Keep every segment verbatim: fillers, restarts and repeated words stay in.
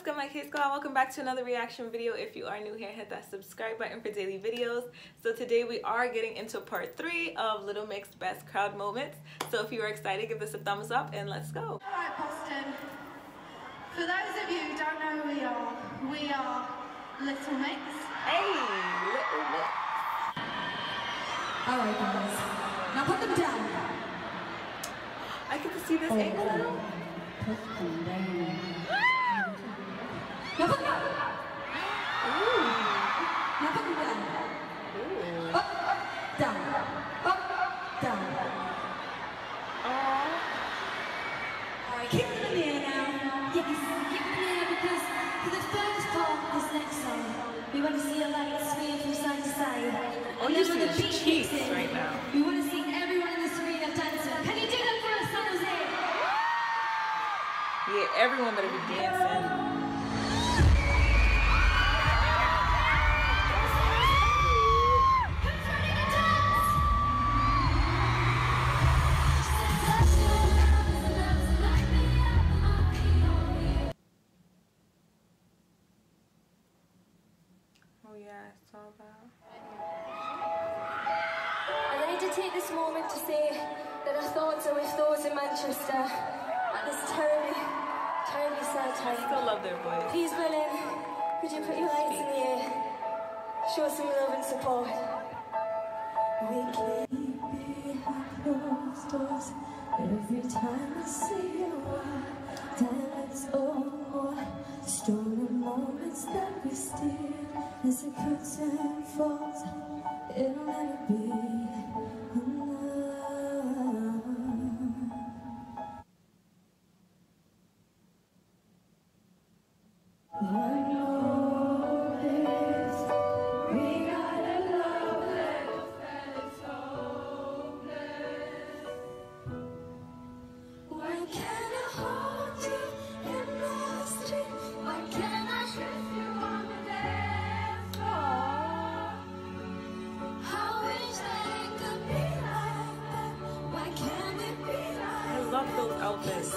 What's good, my K Squad? Welcome back to another reaction video. If you are new here, hit that subscribe button for daily videos. So today we are getting into part three of Little Mix Best Crowd Moments. So if you are excited, give this a thumbs up and let's go. Alright, Boston. For those of you who don't know who we are, we are Little Mix. Hey, Little Mix. Alright guys, now put them down. I get to see this oh, angle now. Put them down. Now put them down. Ooh. Now put them down. Ooh. Up, up, down. Up, down. Aww. All right, keep them in the air now. Yes, keep them in the air because for the first part of this next song, we want to see a light sphere from side to side. Oh, and then when the beat kicks in, right now. We want to see everyone in this arena dancing. Can you do that for us, San Jose? Yeah, everyone better be dancing. Yeah, it's all about. I'd like to take this moment to say that our thoughts are with those in Manchester at this terribly, terribly sad time. I still love their voice. Please, Berlin, could you put your lights in the air? Show some love and support. Weekly behind closed doors. Every time I see you, diamonds or more. Stolen moments that we steal. As the curtain falls, it'll never be enough. Lord knows we got a love that is hopeless. Why can't I hold you in the street? Why can't I trust you on the day? Outfits.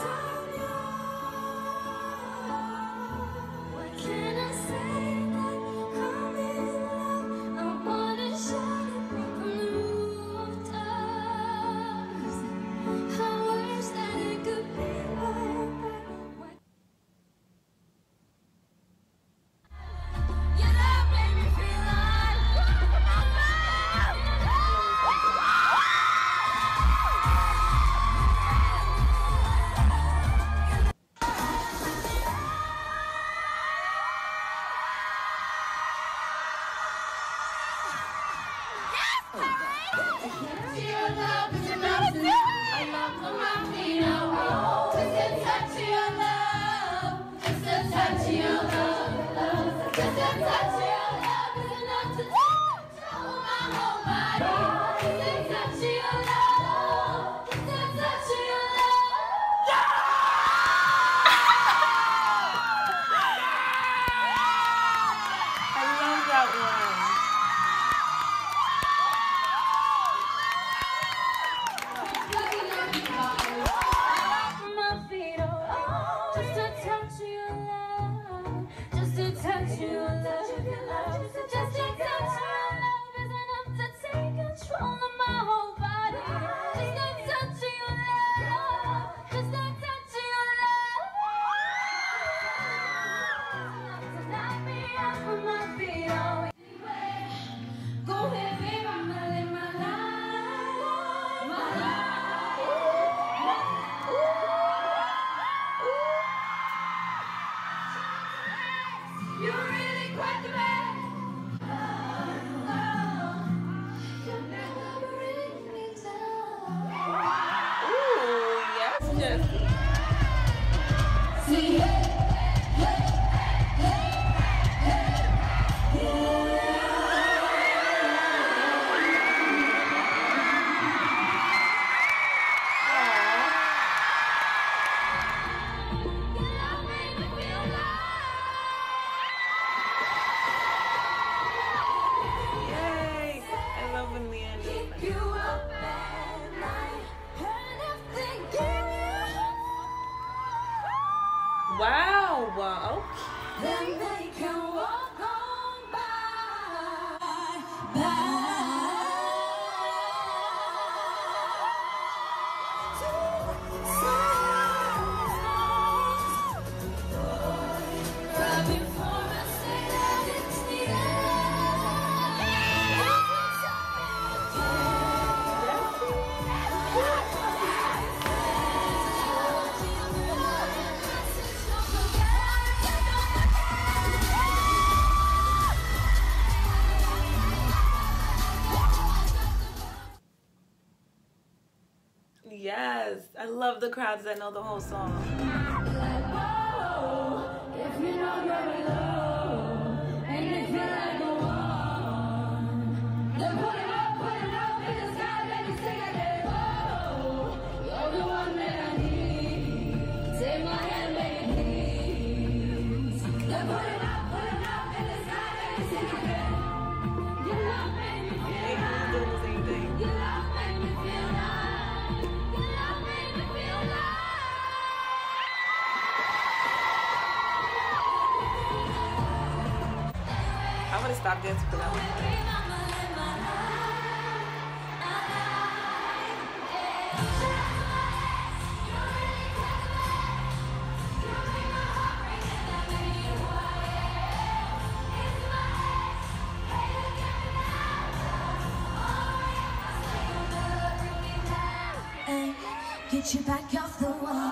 wow. Then they can walk on by, by. Yes, I love the crowds that know the whole song. Like, whoa, if you know you're alone, and if you like a one, then put it up, put it up in the sky, let me sing again. Whoa, you're the one that I need. Take my hand, baby, please. Then put it up, put it up in the sky, let me sing again. You love made me feel right. You love made me feel right. I want to stop dancing for that one. Get you back off the wall.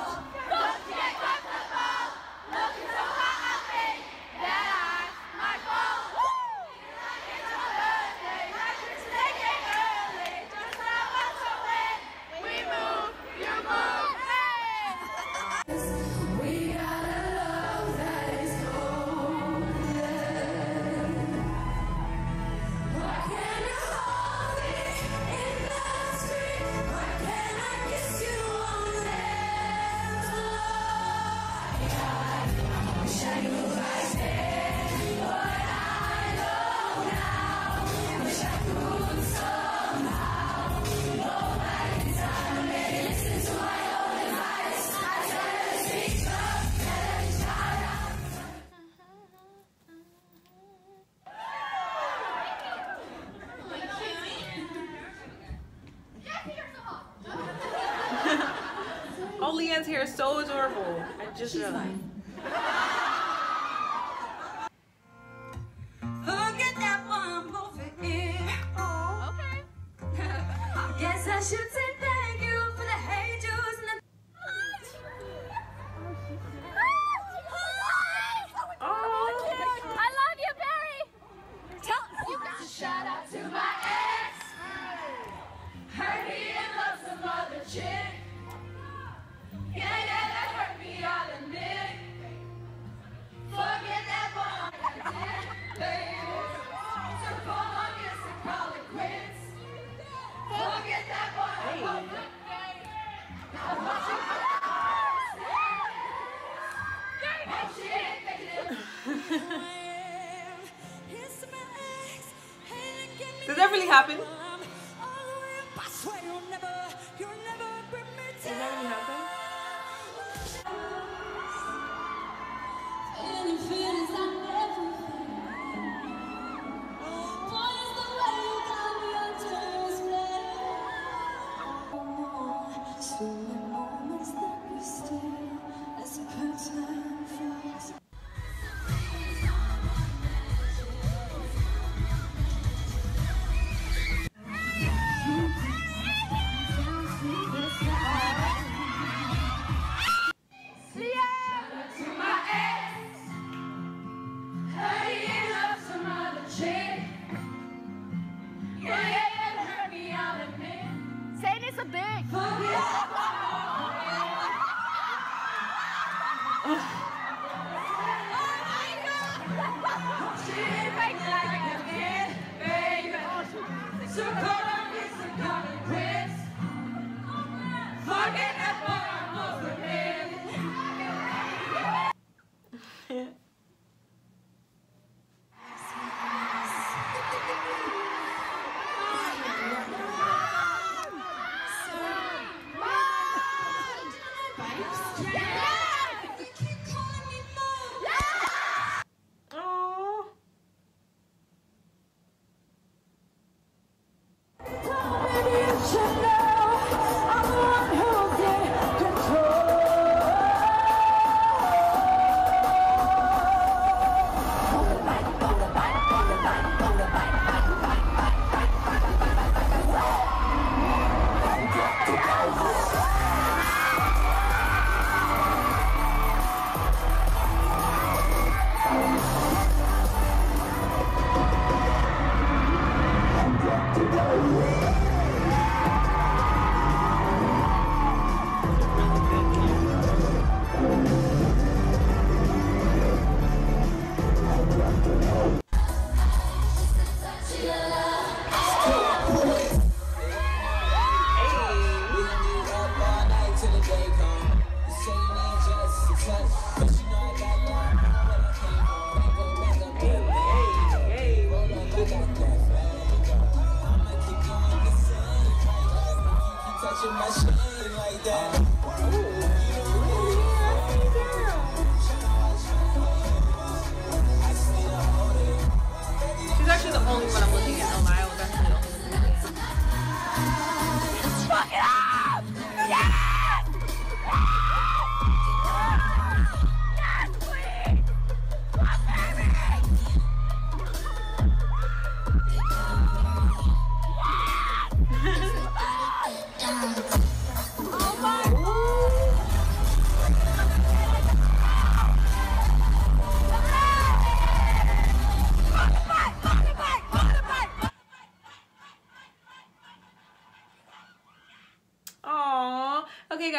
Oh, Leigh-Anne's hair is so adorable. I just She's realized. Forget that one over here. Oh, okay. I guess I should say thank you for the hey Jews and the. Oh, I love you, Barry. Tell you got to shout out to my ex. Heard he in love some other chick. Yeah, yeah, that hurt me, I'll admit. Forget that one I did, baby. So come on, yes, and call it quits. Forget that one I won't look back. I want you to know it. Oh, she ain't making it. Does that really happen? Does that really happen?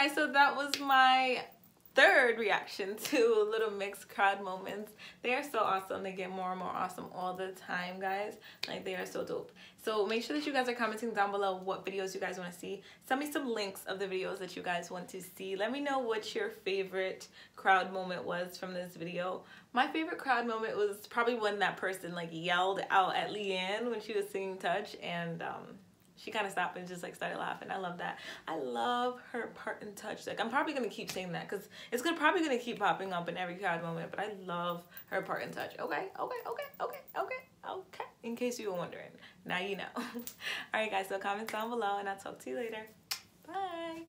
guys, so that was my third reaction to Little Mix crowd moments. They are so awesome. They get more and more awesome all the time, guys. Like, they are so dope. So make sure that you guys are commenting down below what videos you guys want to see. Send me some links of the videos that you guys want to see. Let me know what your favorite crowd moment was from this video. My favorite crowd moment was probably when that person like yelled out at Leigh-Anne when she was singing Touch, and um she kind of stopped and just like started laughing. I love that. I love her part in Touch. Like, I'm probably going to keep saying that because it's gonna, probably going to keep popping up in every crowd moment, but I love her part in Touch. Okay, okay, okay, okay, okay, okay. In case you were wondering, now you know. All right, guys, so comment down below and I'll talk to you later. Bye.